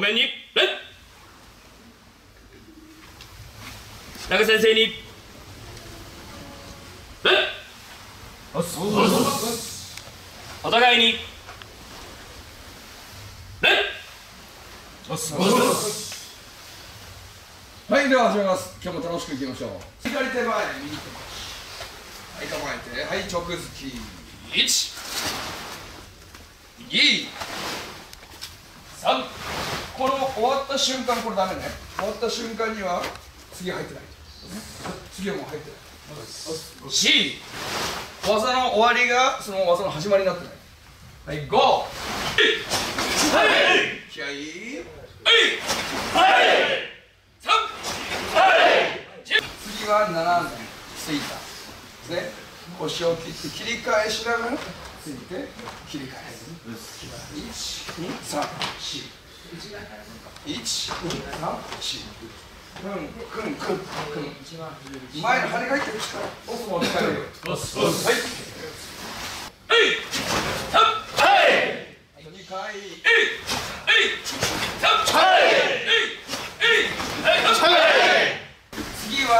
お面に礼、中先生に礼、お互いに礼。はい、では始めます。今日も楽しくいきましょう。左手前、右手前、はい、構えて、はい、直突き1 2 3。この終わった瞬間、これダメね。終わった瞬間には次入ってない、次はもう入ってない。 C、 技の終わりがその技の始まりになってない。はい、5、はい、気合い、はい、3、はい、次は斜めついたですね。腰を切って切り返しながらついて切り返す。1 2 3 4 1 2 3 4。前の跳ね返ってる力、奥も使えるよ。次は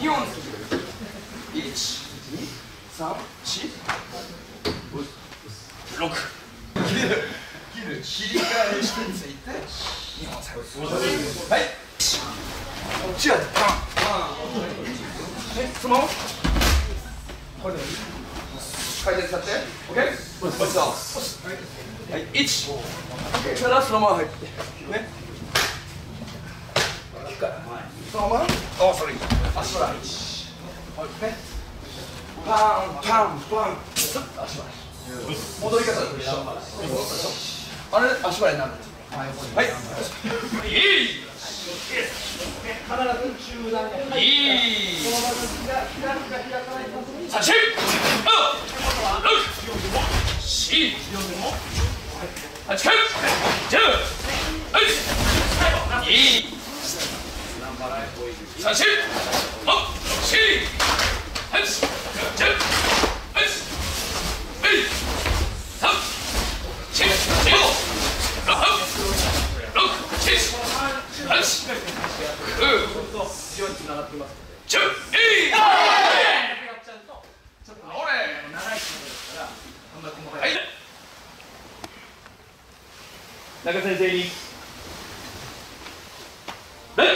2本、1 2 3 4 6。切り返してついて2本最後。はい、こっちはそのこれで回転させて OK。 はい、1からそのまま入ってね、そのままそれ足払い、パンパンパン足払い、戻り方と一緒。あれ足払いになるんです。はい、中先生に礼。は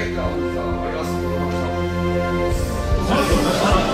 い、じゃあ終わります。